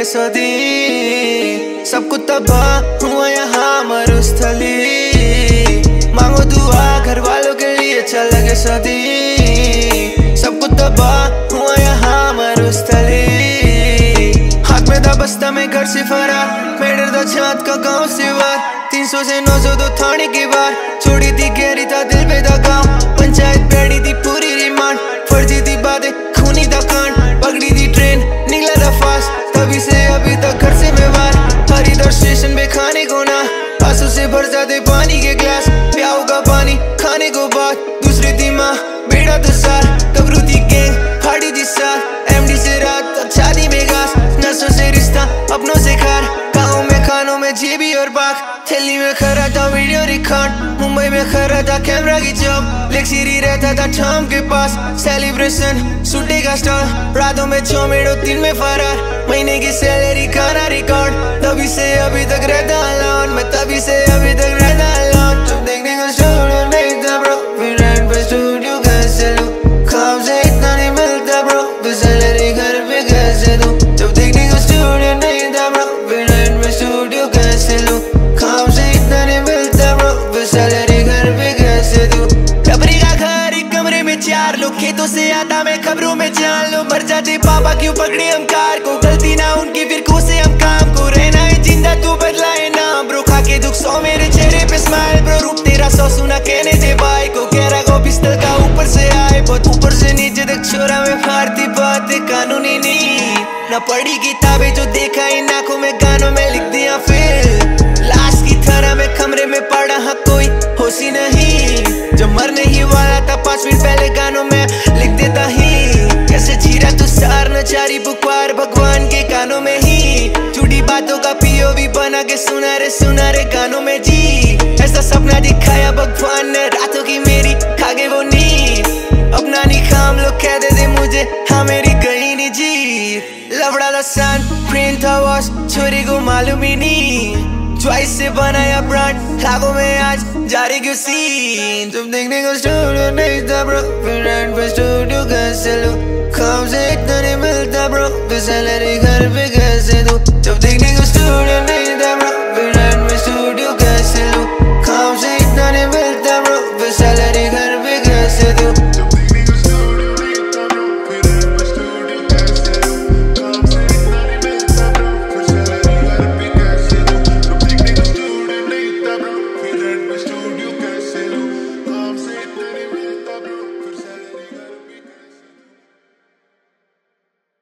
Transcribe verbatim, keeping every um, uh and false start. के सदी सब कुछ तबाह हुआ यहाँ मरुस्थली। मांगो दुआ घर वालों के लिए चल के सदी सब कुछ तबाह हुआ यहाँ मरुस्थली। हाथ में था बस्ता में घर से फरार मेडर था छात का गाँव से वार। तीन सौ से नौ सौ दो थाने की बार छोड़ी थी गहरी था दिल पे दगा। पंचायत बैठी थी पूरी रिमांड फर्जी थी बातें खूनी था कांड। पगड़ी थी ट्रेन निकला था फास्ट तभी से अभी तक घर से व्यवहार। हरिद्वार स्टेशन पे खाने को ना आंसू से भर जाते पानी के ग्लास। प्याऊ का पानी खाने को बात दूसरी थी माँ बेटा तो सार। कबरू थी गैंग फाड़ी थी साथ एम डी से रात तक शादी में घास। नसों से रिश्ता अपनों से खार गाँव में खानों में जेबी और बाग। दिल्ली में खड़ा था वीडियो रिकॉर्ड मुंबई में खड़ा था कैमरा की जॉब। लेक्सीरी रहता था शाम के पास सेलिब्रेशन सूटे का स्टॉल। रातों में चौमेड़ो दिन में फरार महीने की सैलरी खाना रिकॉर्ड। तभी से अभी तक रहता अलॉन मैं तभी से अभी तक रहता अलॉन। तुम देखने को स्टूडियो नहीं था ब्रो फिर रेंट पे स्टूडियो कैसे लूं। काम से इतना नहीं मिलता ब्रो फिर सैलरी घर पे कैसे दूं। तुम देखने को स्टूडियो नहीं था ब्रो फिर रेंट पे स्टूडियो कैसे लूं। खेतों से आता मैं खबरों में जान लो भर जाते पापा क्यों पकड़े हम कार को। गलती ना उनकी फिर कोसे हम काम को। रहना है जिंदा तू बदला है ना ब्रो खा के दुख सौ मेरे चेहरे पे स्माइल। ब्रो रूप तेरा सौ सुना कहने से भाई को गहरा को पिस्तल का ऊपर से आए बहुत ऊपर से नीचे तक छोरा में फाड़ती बात कानूनी नहीं न पढ़ी किताबें जो देखा इन आंखों में गानों में लिख दिया फिर लाश की तरह में कमरे में पड़ा हाँ कोई होश ही नहीं। जब मरने ही वाला था पाँच मिनट पहले गानों में लिख देता ही। कैसे जीरा तू सार न चारी बुकवार भगवान के कानों में ही। जुड़ी बातों का पीओवी बना के सुना रे सुना रे गानों में जी। ऐसा सपना दिखाया भगवान ने रातों की मेरी खागे वो नींद। अपना निखाम लोग कह देते मुझे हाँ मेरी गई नहीं जी। लबड़ा था सन प्रिंट था वॉश छोरी को मालूम ही नहीं। च्वाइस से बनाया ब्रांड लागों में आज जारी क्यों सीन। तुम देखने को स्टूडियो नहीं था ब्रो फिर रेंट पे स्टूडियो कैसे लूं। काम से इतना नहीं मिलता ब्रो फिर सैलरी घर पे कैसे दूं। जब देखने